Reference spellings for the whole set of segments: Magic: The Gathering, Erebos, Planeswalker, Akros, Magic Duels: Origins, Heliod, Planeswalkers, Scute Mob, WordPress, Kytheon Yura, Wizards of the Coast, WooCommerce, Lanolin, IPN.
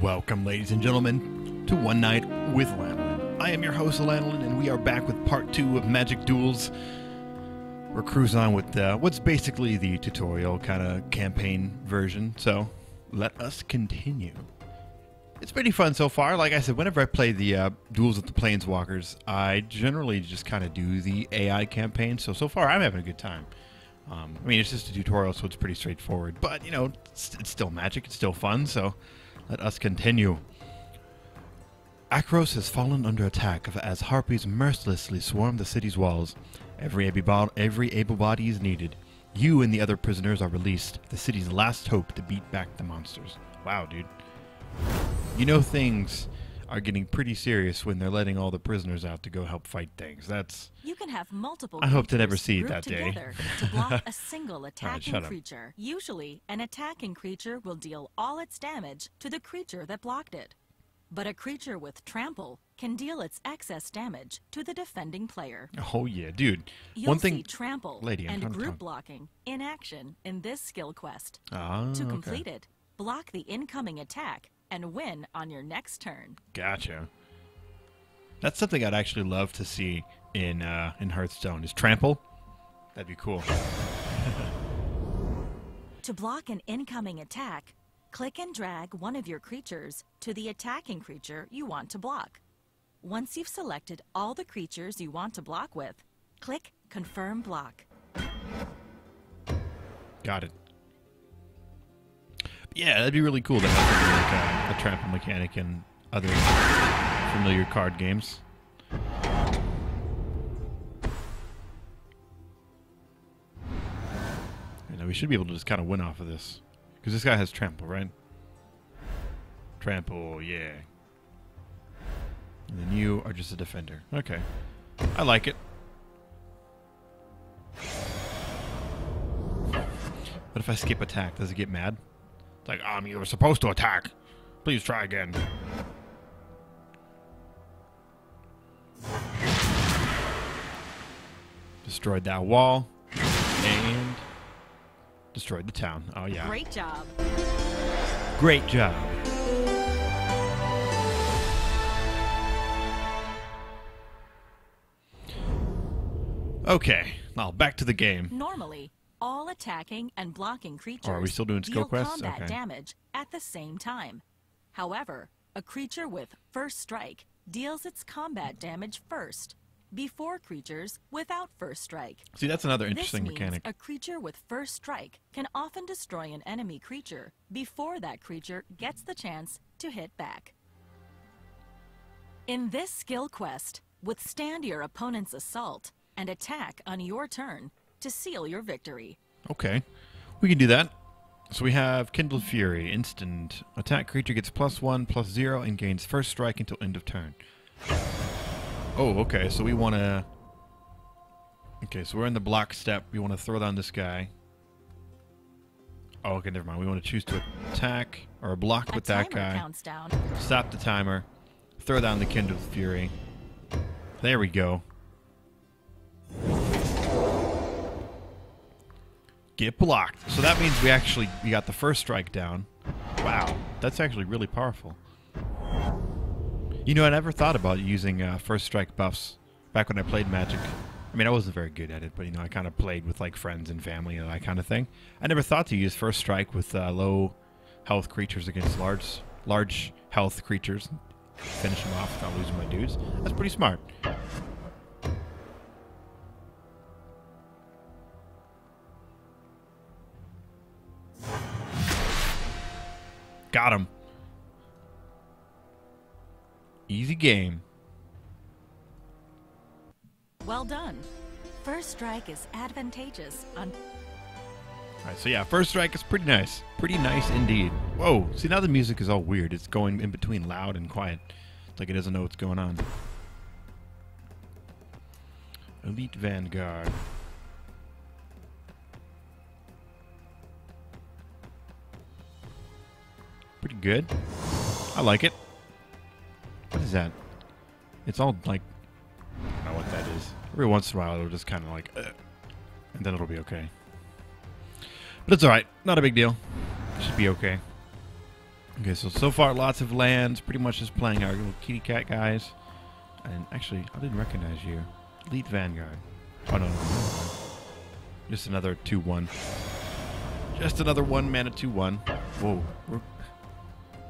Welcome, ladies and gentlemen, to One Night with Lanolin. I am your host, Lanolin, and we are back with part 2 of Magic Duels. We're cruising on with what's basically the tutorial kind of campaign version, so let us continue. It's pretty fun so far. Like I said, whenever I play the Duels with the Planeswalkers, I generally just kind of do the AI campaign, so far I'm having a good time. I mean, it's just a tutorial, so it's pretty straightforward, but, you know, it's still Magic, it's still fun, so... let us continue. Akros has fallen under attack as harpies mercilessly swarm the city's walls. Every able body is needed. You and the other prisoners are released, the city's last hope to beat back the monsters. Wow, dude. You know things are getting pretty serious when they're letting all the prisoners out to go help fight things. That's... you can have multiple I hope to never see it that day. To block a single attacking creature. Usually, an attacking creature will deal all its damage to the creature that blocked it. But a creature with trample can deal its excess damage to the defending player. Oh yeah, dude. One thing... see trample and group blocking in action in this skill quest. To complete it, block the incoming attack and win on your next turn. Gotcha. That's something I'd actually love to see in Hearthstone, is trample. That'd be cool. To block an incoming attack, click and drag one of your creatures to the attacking creature you want to block. Once you've selected all the creatures you want to block with, click Confirm Block. Got it. Yeah, that'd be really cool to have like a trample mechanic and other familiar card games. And we should be able to just kind of win off of this. Because this guy has trample, right? Trample, yeah. And then you are just a defender. Okay. I like it. What if I skip attack? Does it get mad? It's like, you were supposed to attack. Please try again. Destroyed that wall. And destroyed the town. Oh, yeah. Great job. Great job. Okay. Now, back to the game. Normally, all attacking and blocking creatures are we still doing skill quests? Deal combat damage at the same time. However, a creature with first strike deals its combat damage first, before creatures without first strike. See, that's another interesting mechanic. A creature with first strike can often destroy an enemy creature before that creature gets the chance to hit back. In this skill quest, withstand your opponent's assault and attack on your turn to seal your victory. Okay, we can do that. So we have Kindled Fury, instant. Attack creature gets +1/+0 and gains first strike until end of turn. Oh, okay, so we want to... okay, so we're in the block step. We want to throw down this guy. Oh, okay, never mind. We want to choose to attack or block with that guy. Stop the timer. Throw down the Kindled Fury. There we go. Get blocked. So that means we got the first strike down. Wow, that's actually really powerful. You know, I never thought about using first strike buffs back when I played Magic. I mean, I wasn't very good at it, but you know, I kind of played with like friends and family and that kind of thing. I never thought to use first strike with low health creatures against large health creatures. Finish them off without losing my dudes. That's pretty smart. Got him. Easy game. Well done. First strike is advantageous on... all right, so yeah, first strike is pretty nice. Pretty nice indeed. Whoa, see, now the music is all weird. It's going in between loud and quiet. It's like it doesn't know what's going on. Elite Vanguard. Pretty good. I like it. What is that? It's all like... I don't know what that is. Every once in a while it'll just kind of like... and then it'll be okay. But it's alright. Not a big deal. It should be okay. Okay, so far lots of lands, pretty much just playing our little kitty cat guys. And actually, I didn't recognize you. Elite Vanguard. Oh no, just another 2-1. Just another 1 mana 2-1. Whoa, we're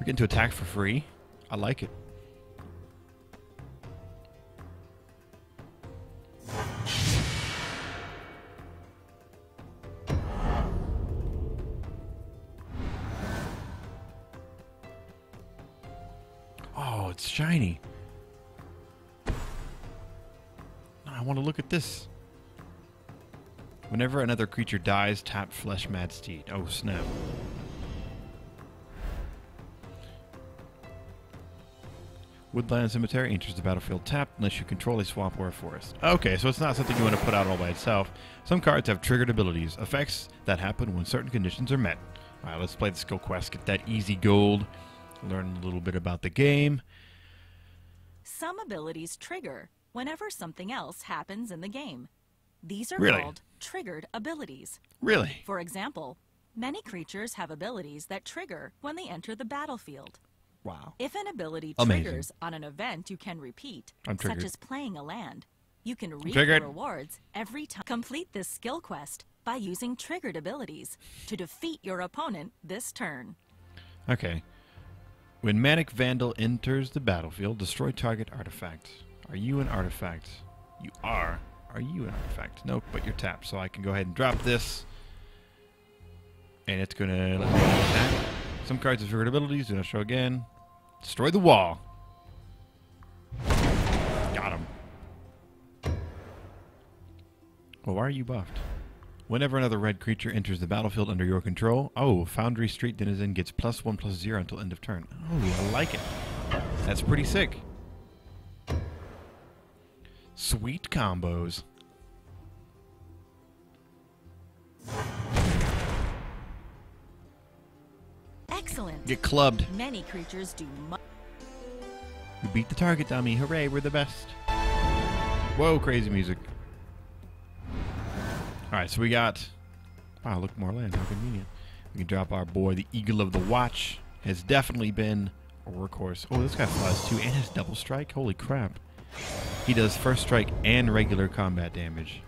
getting to attack for free. I like it. Oh, it's shiny. I want to look at this. Whenever another creature dies, tap Flesh Mad Steed. Oh, snap. Woodland Cemetery enters the battlefield tapped unless you control a swamp or a forest. Okay, so it's not something you want to put out all by itself. Some cards have triggered abilities, effects that happen when certain conditions are met. All right, let's play the skill quest, get that easy gold, learn a little bit about the game. Some abilities trigger whenever something else happens in the game. These are called triggered abilities. Really? For example, many creatures have abilities that trigger when they enter the battlefield. Wow. If an ability triggers on an event you can repeat, such as playing a land, you can reap the rewards every time. Complete this skill quest by using triggered abilities to defeat your opponent this turn. Okay. When Manic Vandal enters the battlefield, destroy target artifact. Are you an artifact? You are. Are you an artifact? Nope, but you're tapped, so I can go ahead and drop this. And it's going to let me attack. Some cards have triggered abilities. Do not show again. Destroy the wall. Got him. Well, why are you buffed? Whenever another red creature enters the battlefield under your control, oh, Foundry Street Denizen gets +1/+0 until end of turn. Oh, I like it. That's pretty sick. Sweet combos. Excellent. Get clubbed. Many creatures do much. We beat the target dummy. Hooray, we're the best. Whoa, crazy music. Alright, so we got... Wow, look, more land. How convenient. We can drop our boy, the Eagle of the Watch. Has definitely been a workhorse. Oh, this guy flies too and has double strike. Holy crap. He does first strike and regular combat damage.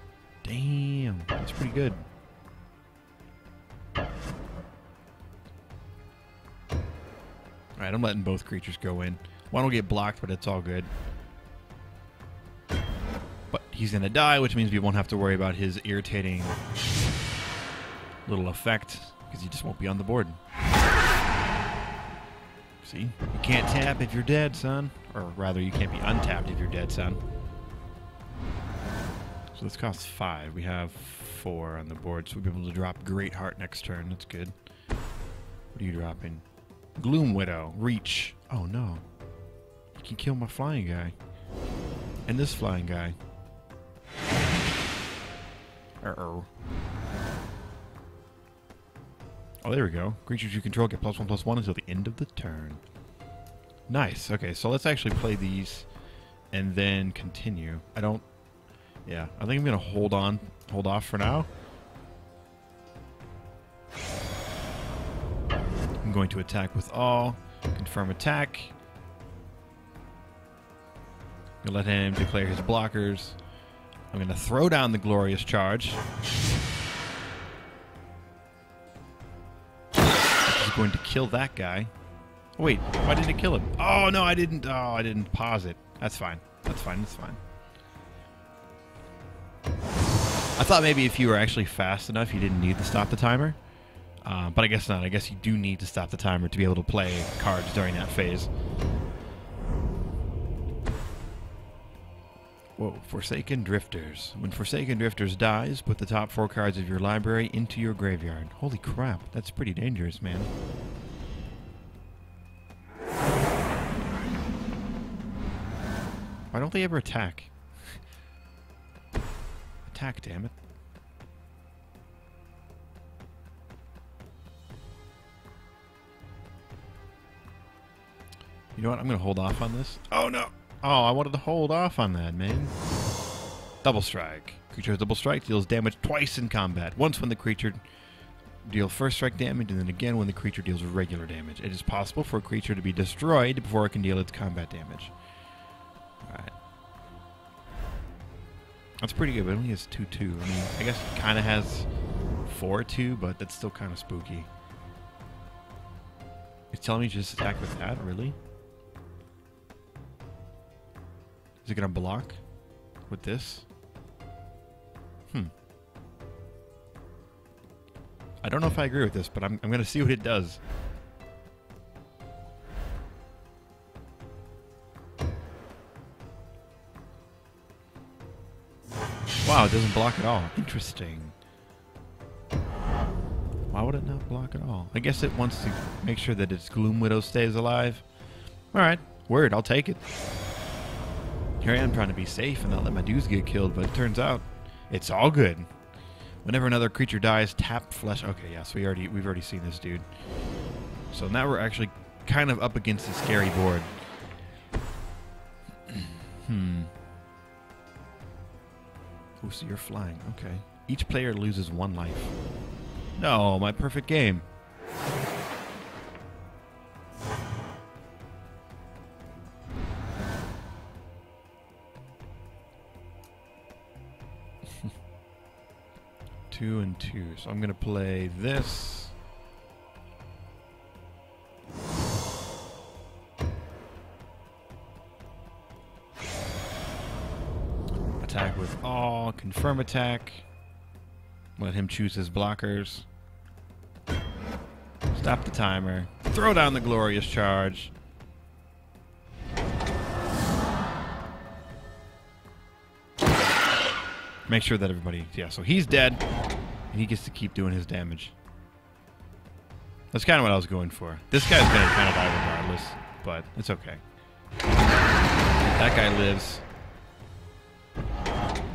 Damn, that's pretty good. Alright, I'm letting both creatures go in. One will get blocked, but it's all good. But he's going to die, which means we won't have to worry about his irritating little effect, because he just won't be on the board. See? You can't tap if you're dead, son. Or rather, you can't be untapped if you're dead, son. So this costs 5. We have 4 on the board, so we'll be able to drop Great Heart next turn. That's good. What are you dropping? Gloom Widow. Reach. Oh, no. You can kill my flying guy. And this flying guy. Uh-oh. Oh, there we go. Creatures you control get +1/+1 until the end of the turn. Nice. Okay, so let's actually play these and then continue. I don't... Yeah, I think I'm going to hold off for now. I'm going to attack with all. Confirm attack. I'm going to let him declare his blockers. I'm going to throw down the Glorious Charge. Going to kill that guy. Oh, wait, why didn't it kill him? Oh no, I didn't. Oh, I didn't pause it. That's fine. That's fine. That's fine. I thought maybe if you were actually fast enough, you didn't need to stop the timer. But I guess not. I guess you do need to stop the timer to be able to play cards during that phase. Whoa, Forsaken Drifters. When Forsaken Drifters dies, put the top 4 cards of your library into your graveyard. Holy crap, that's pretty dangerous, man. Why don't they ever attack? Attack, damn it. You know what, I'm going to hold off on this. Oh no! Oh, I wanted to hold off on that, man. Double strike. Creature with double strike deals damage twice in combat. Once when the creature deal first strike damage, and then again when the creature deals regular damage. It is possible for a creature to be destroyed before it can deal its combat damage. Alright. That's pretty good, but it only has 2-2. I mean, I guess it kind of has 4-2, but that's still kind of spooky. It's telling me just attack with that? Really? Is it going to block with this? I don't know if I agree with this, but I'm going to see what it does. Wow, it doesn't block at all. Interesting. Why would it not block at all? I guess it wants to make sure that its Gloom Widow stays alive. Alright, word, I'll take it. Here I am trying to be safe and not let my dudes get killed, but it turns out it's all good. Whenever another creature dies, tap flesh. Okay, yeah, so we've already seen this dude. So now we're actually kind of up against a scary board. Oh, so you're flying. Okay. Each player loses one life. No, my perfect game. Two and two. So I'm going to play this. Attack with all. Confirm attack. Let him choose his blockers. Stop the timer. Throw down the glorious charge. Make sure that everybody... Yeah, so he's dead, and he gets to keep doing his damage. That's kind of what I was going for. This guy's going to kind of die regardless, but it's okay. That guy lives.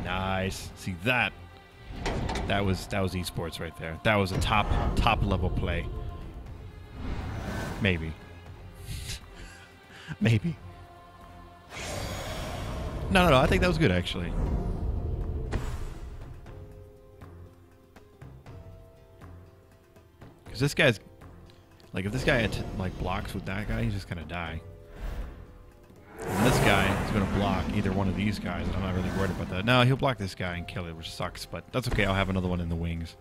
Nice. See that? That was esports right there. That was a top level play. Maybe. Maybe. No. I think that was good, actually. Because this guy's, like, if this guy like blocks with that guy, he's just gonna die. And this guy is gonna block either one of these guys. I'm not really worried about that. No, he'll block this guy and kill it, which sucks. But that's okay. I'll have another one in the wings.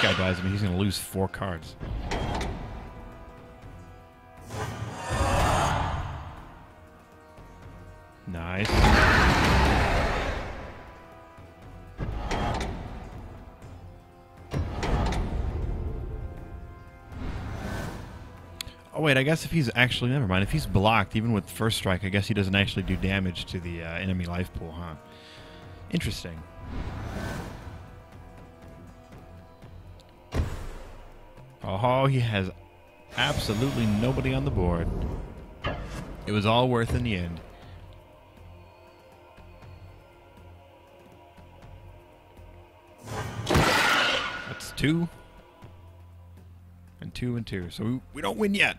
Guy dies, I mean, he's going to lose 4 cards. Nice. Oh, wait, I guess if he's actually... Never mind. If he's blocked, even with first strike, I guess he doesn't actually do damage to the enemy life pool, huh? Interesting. Oh, he has absolutely nobody on the board. It was all worth in the end. That's 2. And 2 and 2. So we don't win yet.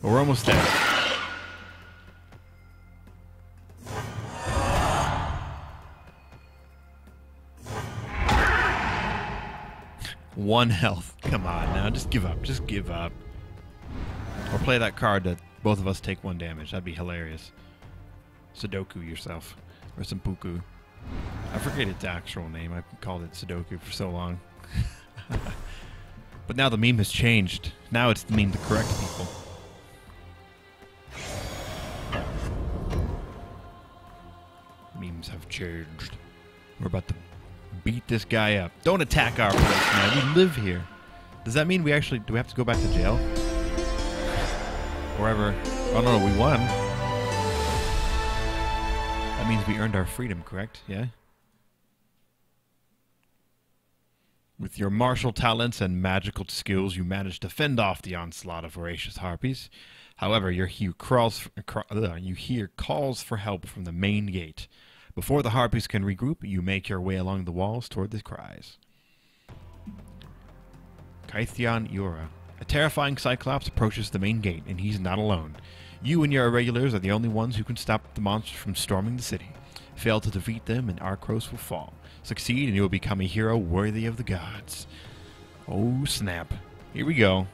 But we're almost there. One health. Come on now, just give up. Just give up. Or play that card that both of us take 1 damage. That'd be hilarious. Sudoku yourself. Or Sempuku. I forget its actual name. I called it Sudoku for so long. But now the meme has changed. Now it's the meme to correct people. Memes have changed. We're about to beat this guy up. Don't attack our place, man. We live here. Does that mean we actually... Do we have to go back to jail? Wherever... Oh, no, we won. That means we earned our freedom, correct? Yeah? With your martial talents and magical skills, you managed to fend off the onslaught of voracious harpies. However, you hear calls for help from the main gate. Before the harpies can regroup, you make your way along the walls toward the cries. Kytheon Yura. A terrifying Cyclops approaches the main gate, and he's not alone. You and your irregulars are the only ones who can stop the monsters from storming the city. Fail to defeat them, and Akros will fall. Succeed, and you will become a hero worthy of the gods. Oh, snap. Here we go.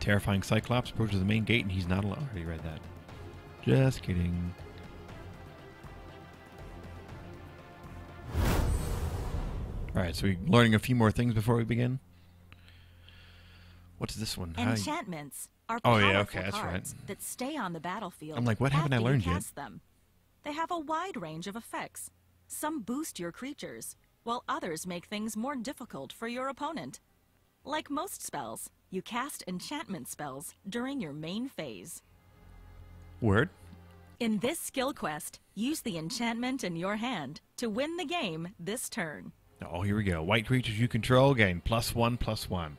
Terrifying Cyclops approaches the main gate, and he's not alone. I already read that. Just kidding. Alright, so we're learning a few more things before we begin. What's this one? Enchantments are powerful cards that stay on the battlefield. I'm like, what haven't I learned yet? They have a wide range of effects. Some boost your creatures, while others make things more difficult for your opponent. Like most spells, you cast enchantment spells during your main phase. Word? In this skill quest, use the enchantment in your hand to win the game this turn. Oh, here we go. White creatures you control gain +1/+1.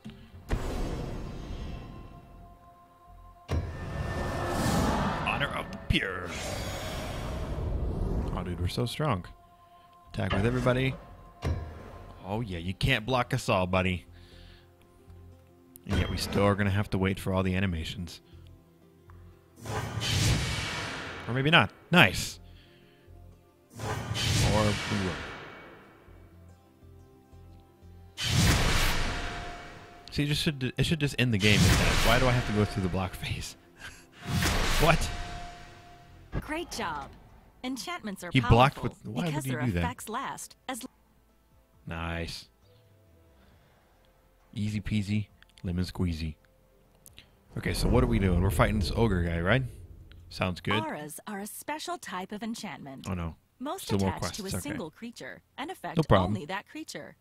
Honor of the Pure. Oh, dude, we're so strong. Attack with everybody. Oh, yeah, you can't block us all, buddy. And yet we still are going to have to wait for all the animations. Or maybe not. Nice. Or we will. See, it should just end the game with that. Why do I have to go through the block phase? What? Great job. Enchantments are powerful. He blocked with. Why would you do that? Last as nice. Easy peasy, lemon squeezy. Okay, so what are we doing? We're fighting this ogre guy, right? Sounds good. Auras are a special type of enchantment. Oh no. Most attached to a single creature and affect only that creature.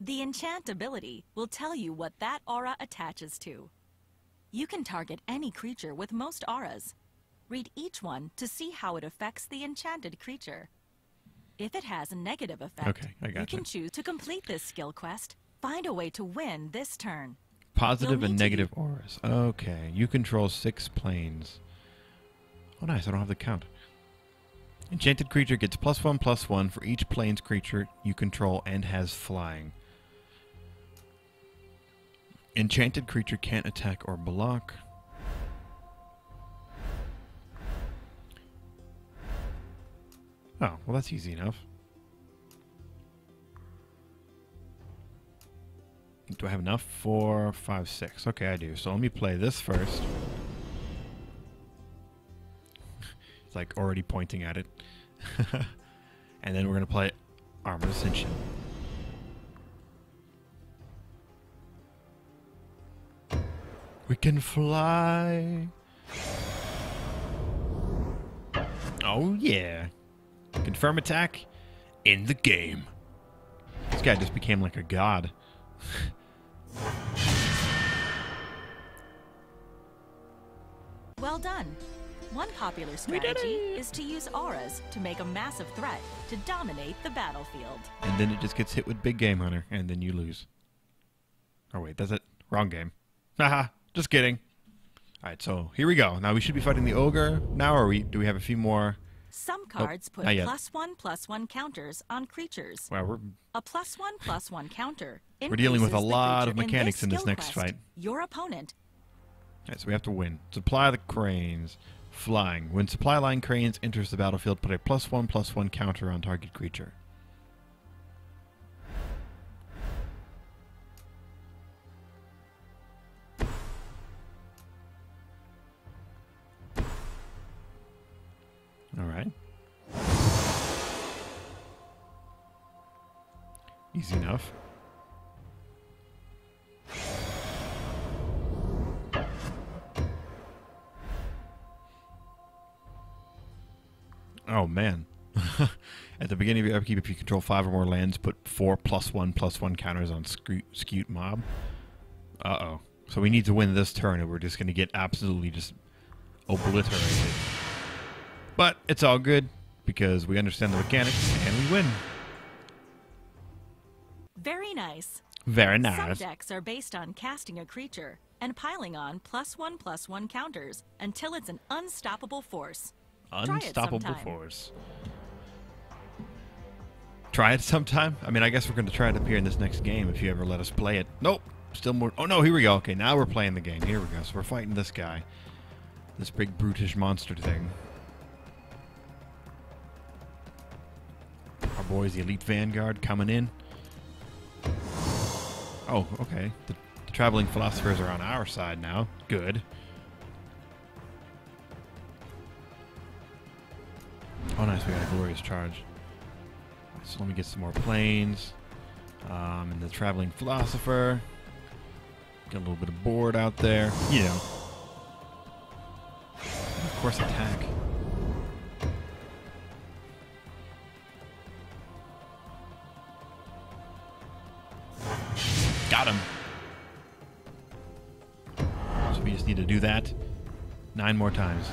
The enchant ability will tell you what that aura attaches to. You can target any creature with most auras. Read each one to see how it affects the enchanted creature. If it has a negative effect, you can choose to complete this skill quest. Find a way to win this turn. Positive and negative auras. Okay, you control 6 planes. Oh nice, I don't have to count. Enchanted creature gets +1/+1 for each plane's creature you control and has flying. Enchanted creature can't attack or block. Oh, well that's easy enough. Do I have enough? 4, 5, 6. Okay, I do. So let me play this first. It's like already pointing at it. And then we're going to play Armor Ascension. We can fly. Oh, yeah. Confirm attack in the game. This guy just became like a god. Well done. One popular strategy is to use auras to make a massive threat to dominate the battlefield. And then it just gets hit with Big Game Hunter, and then you lose. Oh, wait, that's it. Wrong game. Haha. Just kidding. Alright, so here we go. Now we should be fighting the ogre. Now or do we have a few more? Some cards put +1/+1 counters on creatures. Wow, we're a +1/+1 counter. We're dealing with a lot of mechanics in this next fight. Your opponent. Alright, so we have to win. Supply the cranes. Flying. When supply line cranes enters the battlefield, put a +1/+1 counter on target creature. All right. Easy enough. Oh, man. At the beginning of your upkeep, if you control 5 or more lands, put 4 +1/+1 counters on Scute Mob. Uh-oh. So we need to win this turn, and we're just going to get absolutely just obliterated. But it's all good because we understand the mechanics and we win. Very nice. Very nice. Some decks are based on casting a creature and piling on +1/+1 counters until it's an unstoppable force. Unstoppable force. try it sometime? I mean, I guess we're going to try it up here in this next game if you ever let us play it. Nope. Still more. Oh, no. Here we go. Okay, now we're playing the game. Here we go. So we're fighting this guy. This big brutish monster thing. Our boys, the Elite Vanguard, coming in. Oh, okay. The Traveling Philosophers are on our side now. Good. Oh, nice. We got a Glorious Charge. So let me get some more planes. And the Traveling Philosopher. Get a little bit of board out there. You know. And of course, attack. Got him. So we just need to do that 9 more times.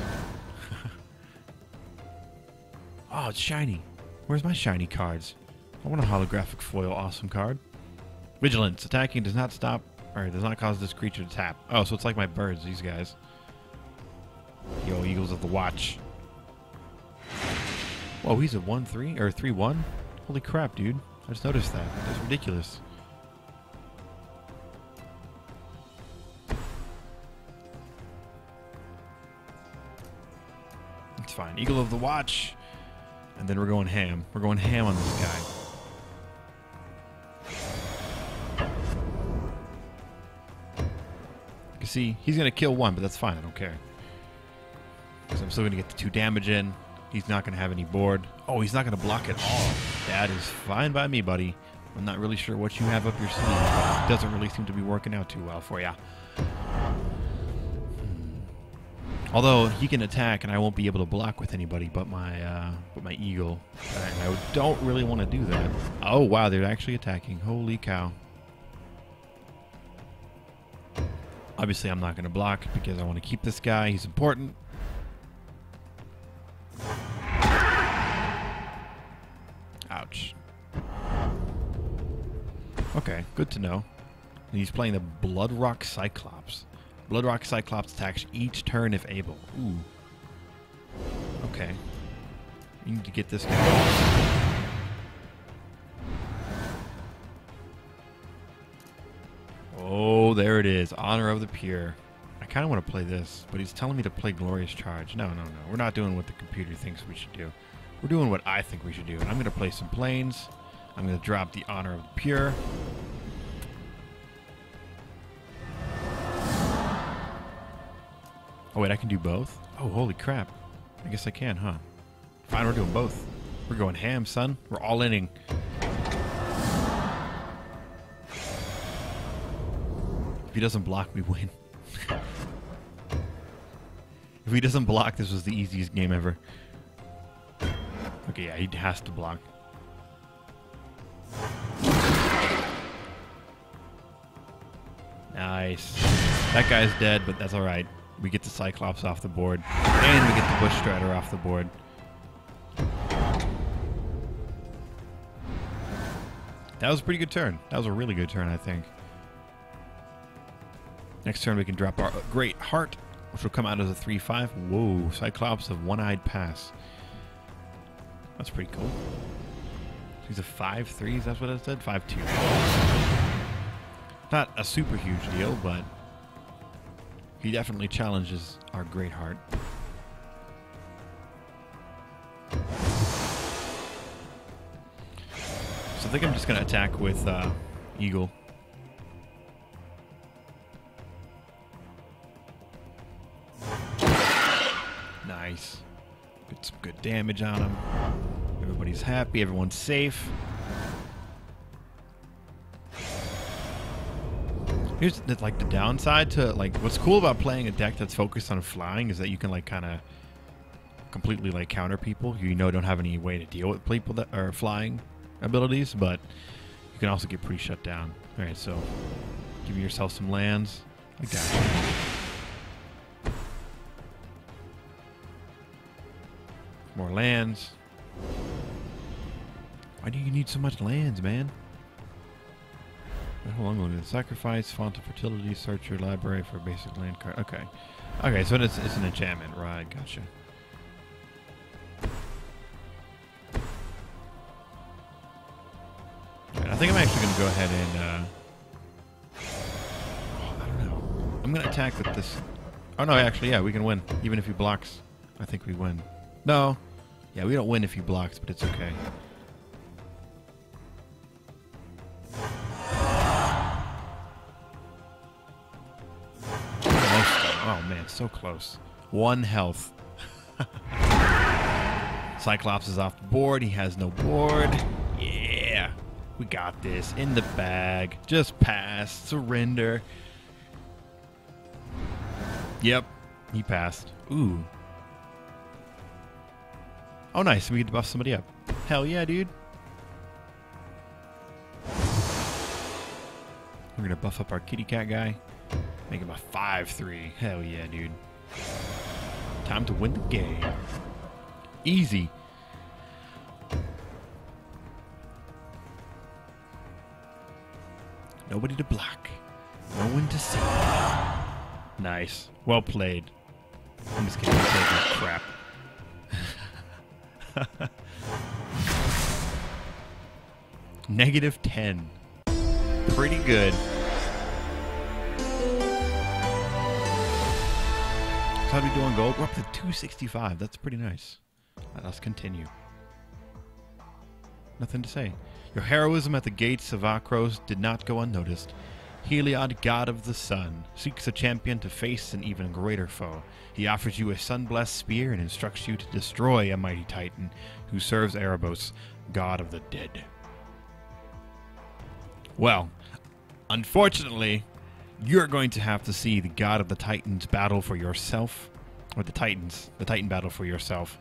Oh, it's shiny. Where's my shiny cards? I want a holographic foil awesome card. Vigilance. Attacking does not stop, or does not cause this creature to tap. Oh, so it's like my birds, these guys. Yo, Eagles of the Watch. Whoa, he's a 1-3, or 3-1? Holy crap, dude. I just noticed that. That's ridiculous. It's fine. Eagle of the Watch. And then we're going ham. We're going ham on this guy. You see, he's going to kill 1, but that's fine. I don't care. Because I'm still going to get the 2 damage in. He's not going to have any board. Oh, he's not going to block at all. That is fine by me, buddy. I'm not really sure what you have up your sleeve, but it doesn't really seem to be working out too well for you. Although he can attack and I won't be able to block with anybody but my eagle. And I don't really want to do that. Oh wow, they're actually attacking. Holy cow. Obviously I'm not going to block because I want to keep this guy. He's important. Ouch. Okay, good to know. And he's playing the Bloodrock Cyclops. Bloodrock Cyclops attacks each turn if able. Ooh. Okay. We need to get this guy. Oh, there it is. Honor of the Pure. I kind of want to play this, but he's telling me to play Glorious Charge. No, no, no. We're not doing what the computer thinks we should do. We're doing what I think we should do. And I'm going to play some planes. I'm going to drop the Honor of the Pure. Oh, wait, I can do both? Oh, holy crap. I guess I can, huh? Fine, we're doing both. We're going ham, son. We're all inning. If he doesn't block, we win. If he doesn't block, this was the easiest game ever. Okay, yeah, he has to block. Nice. That guy's dead, but that's all right. We get the Cyclops off the board, and we get the Bush Strider off the board. That was a pretty good turn. That was a really good turn, I think. Next turn, we can drop our Great Heart, which will come out as a 3-5. Whoa, Cyclops of One-Eyed Pass. That's pretty cool. He's a 5-3, is that what I said? 5-2. Not a super huge deal, but... he definitely challenges our Great Heart. So I think I'm just going to attack with Eagle. Nice. Get some good damage on him. Everybody's happy. Everyone's safe. Here's like the downside to like what's cool about playing a deck that's focused on flying is that you can like kind of completely like counter people. You know, don't have any way to deal with people that are flying abilities, but you can also get pretty shut down. All right, so give yourself some lands like that. More lands. Why do you need so much lands, man? How long will it sacrifice? Font of Fertility, search your library for a basic land card. Okay. Okay, so it's an enchantment. Right, gotcha. think I'm actually going to go ahead and... I don't know. I'm going to attack with this. Oh, no, actually, yeah, we can win. Even if he blocks, I think we win. No. Yeah, we don't win if he blocks, but it's okay. Oh, man, so close. 1 health. Cyclops is off the board. He has no board. Yeah. We got this. In the bag. Just pass. Surrender. Yep. He passed. Ooh. Oh, nice. We get to buff somebody up. Hell yeah, dude. We're going to buff up our kitty cat guy. Make him a 5-3. Hell yeah, dude. Time to win the game. Easy. Nobody to block. No one to see. Nice. Well played. I'm just kidding. I'm taking crap. -10. Pretty good. How do we do on gold? We're up to 265. That's pretty nice. Let's continue. Nothing to say. Your heroism at the gates of Akros did not go unnoticed. Heliod, god of the sun, seeks a champion to face an even greater foe. He offers you a sun-blessed spear and instructs you to destroy a mighty titan who serves Erebos, god of the dead. Well, unfortunately... you're going to have to see the god of the Titans battle for yourself, or the Titan battle for yourself,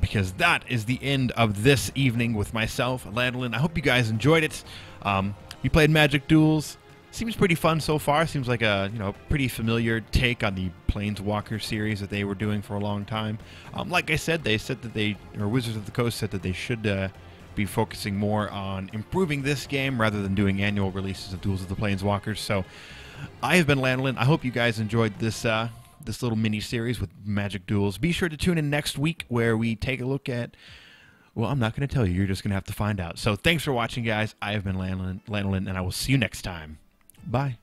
because that is the end of this evening with myself, Landolin. I hope you guys enjoyed it. We played Magic Duels. Seems pretty fun so far. Seems like a pretty familiar take on the Planeswalker series that they were doing for a long time. Like I said that they, or Wizards of the Coast said that they should. Be focusing more on improving this game rather than doing annual releases of Duels of the Planeswalkers. So I have been Landolin. I hope you guys enjoyed this this little mini series with Magic Duels. Be sure to tune in next week where we take a look at, well, I'm not going to tell you. You're just going to have to find out. So thanks for watching, guys. I have been Landolin, and I will see you next time. Bye.